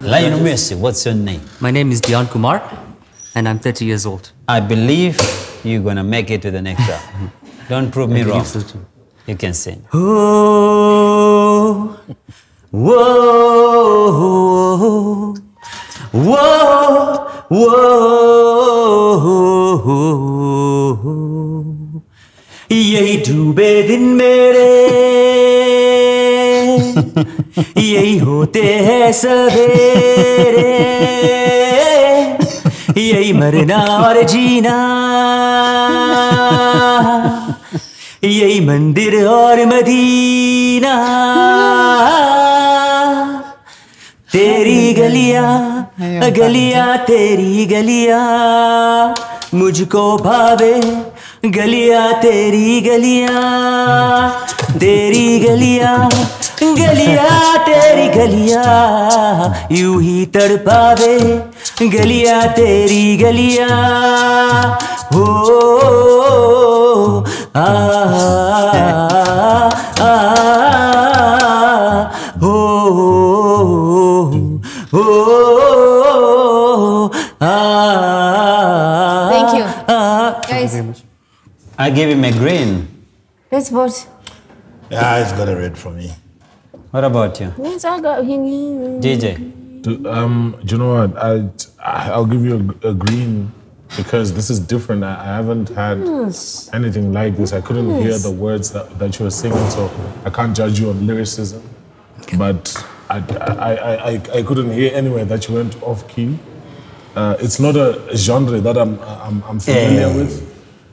Lionel Messi, what's your name? My name is Dian Kumar, and I'm 30 years old. I believe you're gonna make it to the next round. Don't prove me wrong. So you can sing. Oh, whoa, whoa, whoa. Yehi doobe din mere, yehi hote hai sabere, yehi marna aur jeena. Yehi mandir aur madina, teri galiya galiya teri galiya, mujhko bhave galiya teri galiya, teri galiya galiya teri galiya, yun hi tadpave galiya teri galiya. Oh, thank you. Guys, I gave him a green. That's what? Yeah, he's got a red for me. What about you? Yes, I got him. JJ. Do you know what? I'll give you a green. Because this is different. I haven't had anything like this. I couldn't hear the words that you were singing, so I can't judge you on lyricism. But I couldn't hear anywhere that you went off key. It's not a genre that I'm familiar with,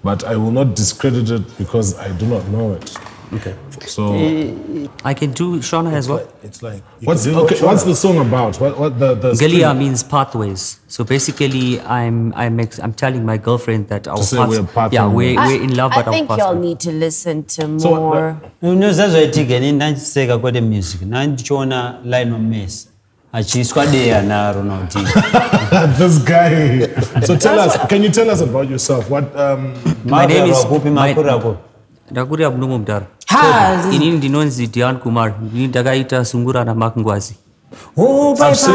but I will not discredit it because I do not know it. Okay. So I can do Shona as well. It's like what's the song about? What the Galia means pathways. So basically, I'm telling my girlfriend that our pathways. Yeah, we're in love, but I think y'all need to listen to more. You know, that's why I in I say I got the music. Now Shona line of mess. This guy. So tell us. Can you tell us about yourself? What my name is Gobhi Magura. Nakuri abnumumdar. Ha! Inin dinonzi Dian Kumar. Inin dagaita sungura na makungwazi. Oh, bye bye. So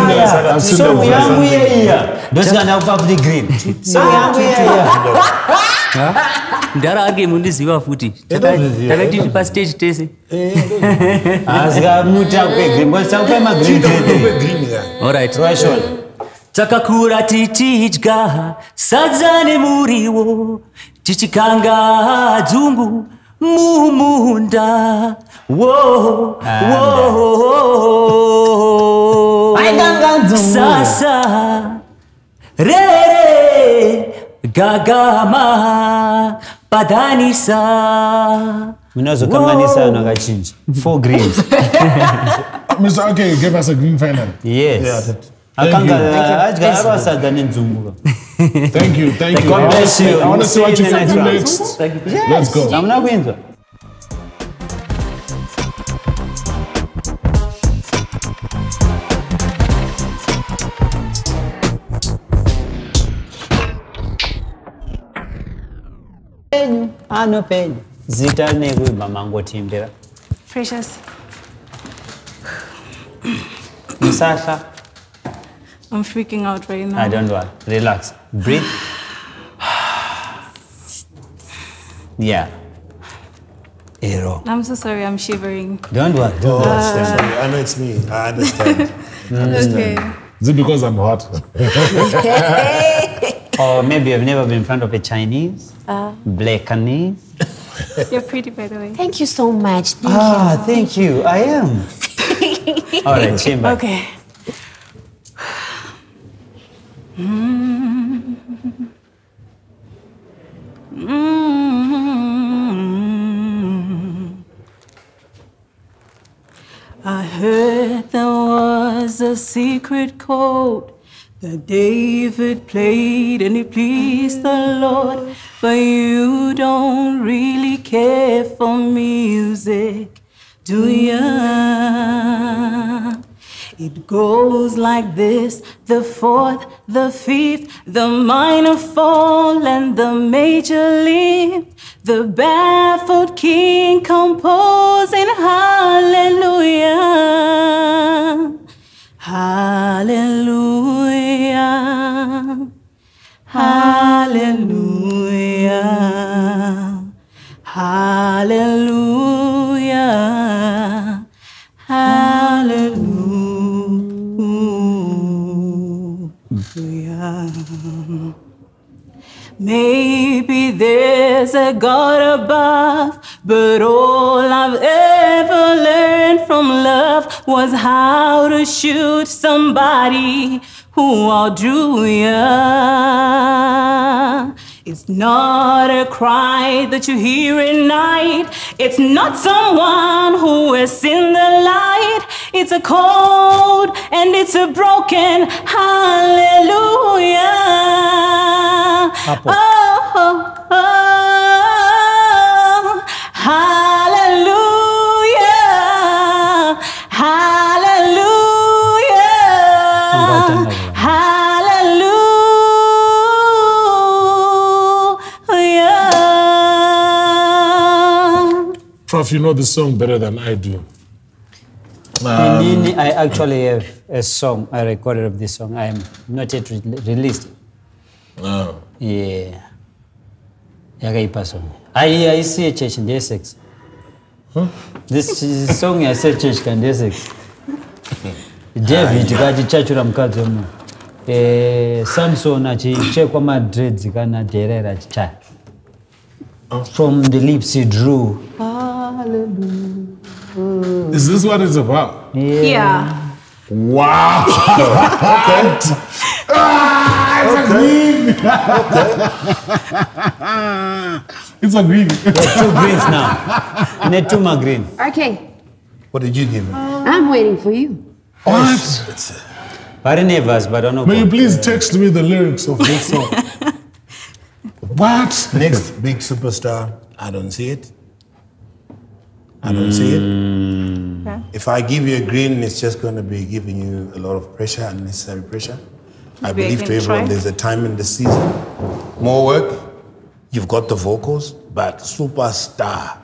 we are here. Those are now public green. So we are here. Dara age mundi ziva futi. Tagati pa stage tese. Asga muta pe green. But some pe ma green. All right. Try short. Takakura titijga sadzane muriwo tichikanga dzungu mumunda wo wo sasa rere gagama padanisa. Munazokamanisa na gachinji 4 greens. Mr. Okay, give us a green final. Yes. Yeah, Thank you. God bless you. I want to see what you can do next. Thank you. Yes. Let's go. I'm not going to. Ano pen. Zita negu mamango timbera. Precious. Sasha. I'm freaking out right now. I don't know. Relax. Breathe. Yeah. Aero. I'm so sorry. I'm shivering. Don't worry. Don't worry. I know it's me. I understand. Okay. Is it because I'm hot? Or maybe I've never been in front of a Chinese, Blackanese. You're pretty, by the way. Thank you so much. Thank you. I am. All right, Chimba. Okay. I heard there was a secret chord that David played and it pleased the Lord, but you don't really care for music, do ya? It goes like this, the fourth, the fifth, the minor fall and the major leap. The baffled king composing hallelujah, hallelujah. There's a God above, but all I've ever learned from love was how to shoot somebody who outdrew ya. It's not a cry that you hear at night. It's not someone who is in the light. It's a cold and it's a broken hallelujah. Apple. Oh, oh, oh, hallelujah, hallelujah, hallelujah. Prof, you know this song better than I do. I actually have a song, I recorded of this song. I am not yet released. Oh. Yeah. I see a church in the Essex. Huh? This is a song I said church in the Essex. David, the church I'm cutting. Samson, I check my dreads, Ghana, Derera. From the lips he drew. Hallelujah. Is this what it's about? Yeah. Wow. Okay. Ah, it's okay. A green. Okay. It's a green. There's two greens now. Need two more green. Okay. What did you give me? I'm waiting for you. What? Very nervous, but I don't know. May you please text me the lyrics of this song? What? Next big superstar. I don't see it. I don't see it. Okay. If I give you a green, it's just going to be giving you a lot of pressure, unnecessary pressure. I believe to everyone there's a time in the season. More work. You've got the vocals, but superstar.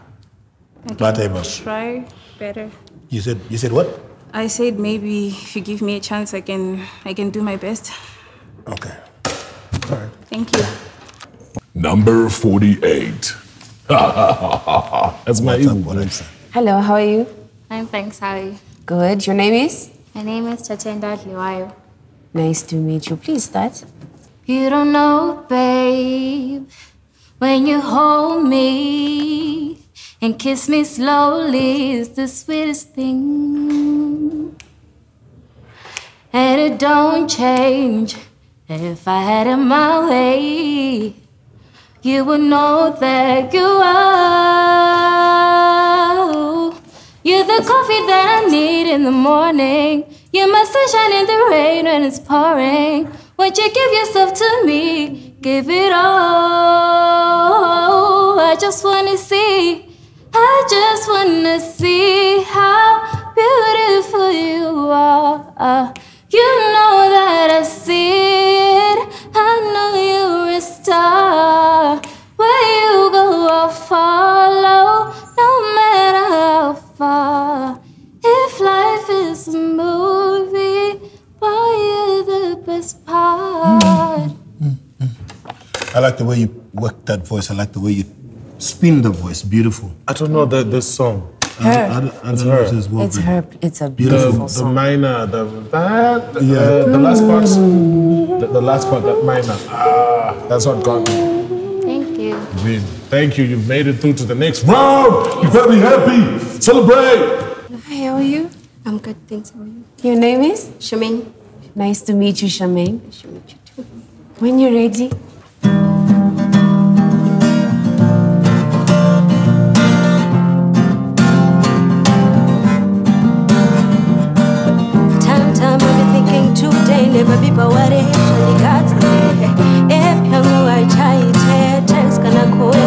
Whatever. Try better. You said what? I said maybe if you give me a chance, I can do my best. Okay. All right. Thank you. Number 48. That's my evening. Hello, how are you? I'm thanks, how are you? Good. Your name is? My name is Tatenda Luwayo. Nice to meet you. Please start. You don't know, babe, when you hold me and kiss me slowly is the sweetest thing. And it don't change. If I had it my way, you will know that you are. You're the coffee that I need in the morning. You're my sunshine in the rain when it's pouring. Won't you give yourself to me? Give it all. I just wanna see. I just wanna see how beautiful you are. You know that I see it. I know you're a star. Where you go, I'll follow, no matter how far. If life is a movie, boy, you're the best part. I like the way you work that voice. I like the way you spin the voice. Beautiful. I don't know this song. It's her. It's a beautiful song. The minor, the last part, the last part, that minor. Ah, that's what got me. Thank you. Green. Thank you. You've made it through to the next round. You better be happy. Celebrate. Hi, how are you? I'm good, thanks. How are you? Your name is? Shemaine. Nice to meet you, Shemaine. Nice to meet you too. When you're ready. Never be powered, surely God's way. If you know I try it, text can I go away?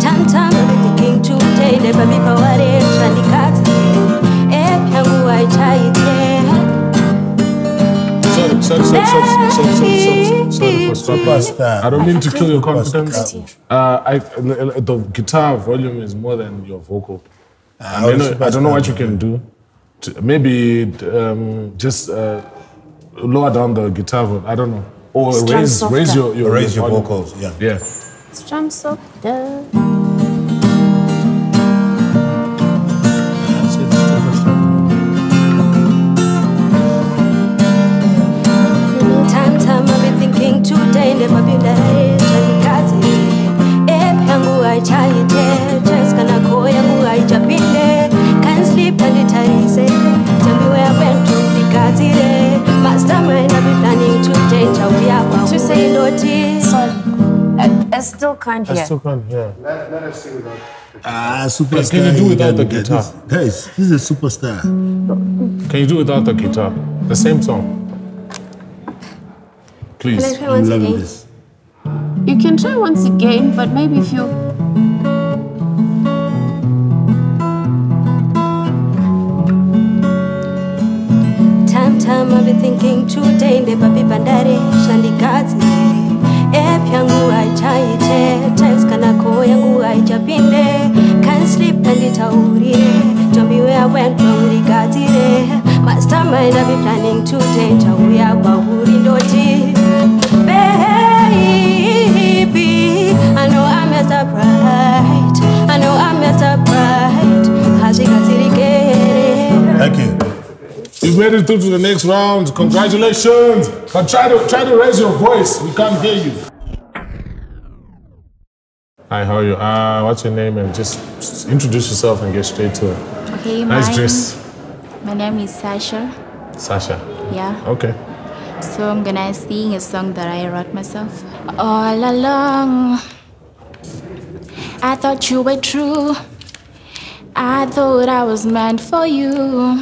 Time, I'm thinking today. Never be powered, surely God's way. If you know I try it. Sorry, Pastor. I don't mean to kill your confidence. The guitar volume is more than your vocal. I don't know what you can do. Maybe just lower down the guitar volume. I don't know. Or raise your vocals. Yeah. Yeah. Strum softer. Time, I've been thinking today, never been that. still can't hear. I still can't hear. Let us see without the guitar. Superstar. Can you do without the guitar? Guys, this is a superstar. Can you do without the guitar? The same song. Please. Can I try once again? This. You can try once again, but maybe if you... Time, I've been thinking today, never be bandare, shandigazi. Ep yangu haichaite, times kanako yangu haichapinde. Can't sleep and nitaurie, don't be where I went from ligazire. My stomach I'll be planning today, nitauya kwa urindoti. Baby, I know I messed up right, I know I messed up right. Hashikazirike. Thank you. You've made it through to the next round. Congratulations! But try to raise your voice. We can't hear you. Hi, how are you? What's your name? And just introduce yourself and get straight to it. Okay, nice dress. My name is Sasha. Sasha. Yeah. Okay. So I'm gonna sing a song that I wrote myself. All along, I thought you were true. I thought I was meant for you.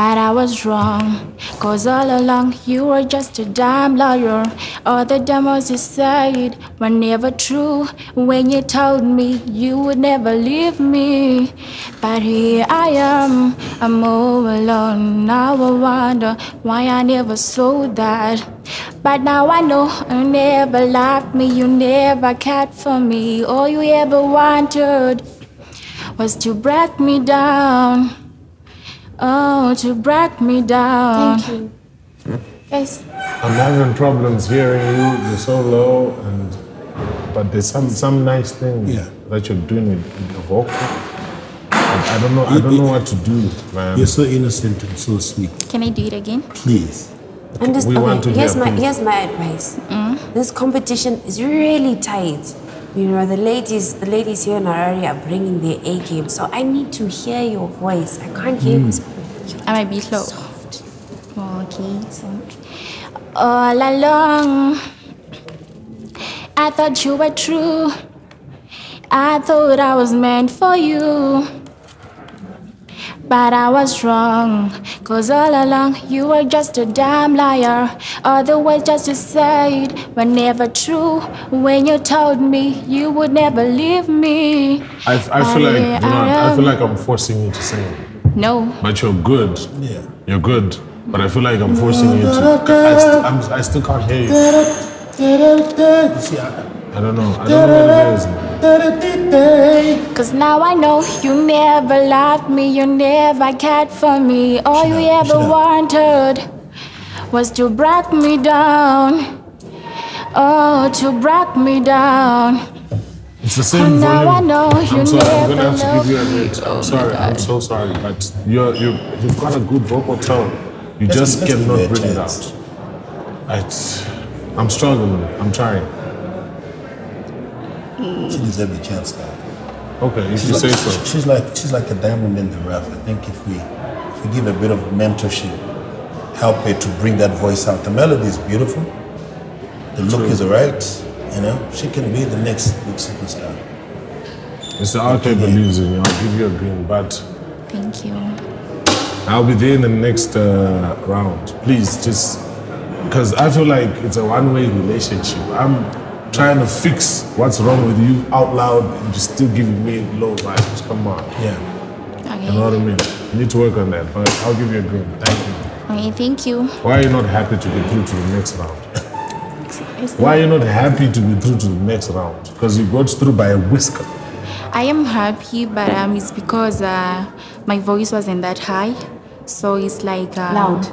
But I was wrong, cause all along you were just a damn liar. All the demos you said were never true. When you told me you would never leave me. But here I am, I'm all alone. Now I wonder why I never saw that. But now I know you never loved me, you never cared for me. All you ever wanted was to break me down. Oh, to break me down. Thank you. Yes. I'm having problems hearing you. You're so low, but there's some nice thing that you're doing with the vocal. I don't know what to do, man. You're so innocent and so sweet. Can I do it again? Please. Okay. Here's my advice. Mm? This competition is really tight. You know, the ladies here in Harare are bringing their A game, so I need to hear your voice. I can't hear you. I might be slow. Soft. Oh, okay, soft. All along, I thought you were true. I thought I was meant for you. But I was wrong, cause all along you were just a damn liar. All the words just you said were never true. When you told me you would never leave me. I feel like I'm forcing you to sing. No. But you're good. Yeah. You're good. But I feel like I'm forcing you to. I still can't hear you. See, I don't know what it is. Cause now I know you never loved me, you never cared for me. All you ever wanted was to break me down. Oh, to break me down. It's the same volume. I know you I'm gonna have to give you a rate. I'm so sorry, but you've got a good vocal tone. You just cannot bring it out. I'm struggling. I'm trying. She deserves a chance now. Okay, if you say so. She's like a diamond in the rough. I think if we give a bit of mentorship, help her to bring that voice out. The melody is beautiful. The look is alright. You know, she can be the next big superstar. Mr. RK believes in you. I'll give you a green, but thank you. I'll be there in the next round. Please, just because I feel like it's a one-way relationship. I'm trying to fix what's wrong with you out loud and you're still giving me low vibes. Come on. Yeah. Okay. You know what I mean? You need to work on that, but I'll give you a green. Thank you. Okay, thank you. Why are you not happy to be through to the next round? Why are you not happy to be through to the next round? Because you got through by a whisker. I am happy, but it's because my voice wasn't that high. So it's like... loud.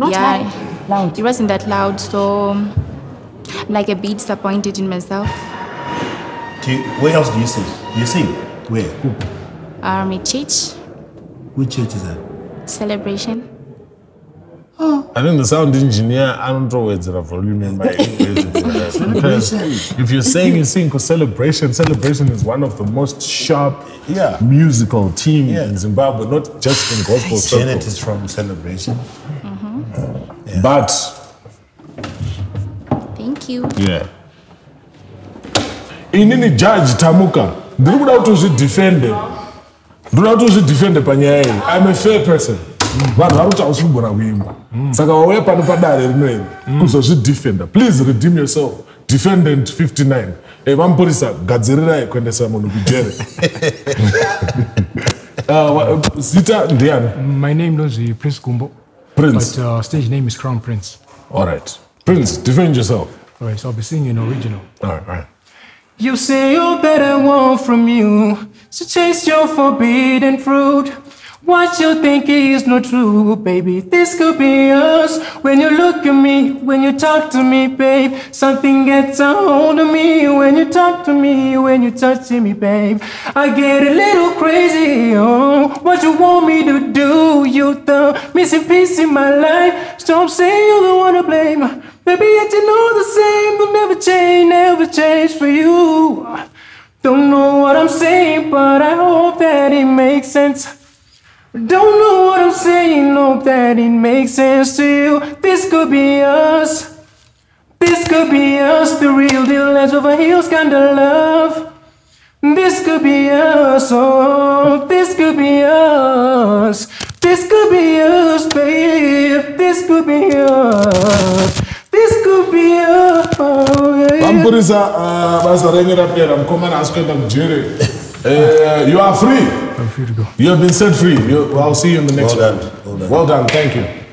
Not high. Loud. It wasn't that loud, so... I'm like a bit disappointed in myself. Where else do you sing? Do you sing? Where? My church. Which church is that? Celebration. Oh. I think the sound engineer, I don't know where it's the volume in my Celebration. If you're saying you sing for Celebration, Celebration is one of the most sharp musical team in Zimbabwe, not just in gospel circles. Janet is from Celebration. Mm-hmm. But... Thank you. Yeah. inini judge Tamuka, ndikuda kuti uzvidefende. Ndikuda kuti uzvidefende panyaya iyi. I'm a fair person. Vanhu varutaudzi kubora kuimba. Saka wauya pano padare rinoiri kuzozvidefenda. Please redeem yourself. Defendant 59. Evamporisa gadzirerai kuendesa munhu kujere. Zita Dian. My name is Prince Gumbo. Prince. But stage name is Crown Prince. All right. Prince, defend yourself. All right, so I'll be singing in original. All right, all right. You say you better want from you, so chase your forbidden fruit. What you think is not true, baby, this could be us. When you look at me, when you talk to me, babe, something gets a hold of me. When you talk to me, when you touch me, babe, I get a little crazy, oh. What you want me to do, you the missing piece in my life. Stop saying you don't wanna blame, baby, yet you know the same. Will never change for you. Don't know what I'm saying, but I hope that it makes sense. Don't know what I'm saying, hope that it makes sense to you. This could be us. This could be us, the real deal, heads over heels kind of love. This could be us, oh, this could be us. This could be us, babe, this could be us. This could be us, oh, yeah. You are free. I'm free to go. You have been set free. I'll see you in the next one. Well done. Thank you.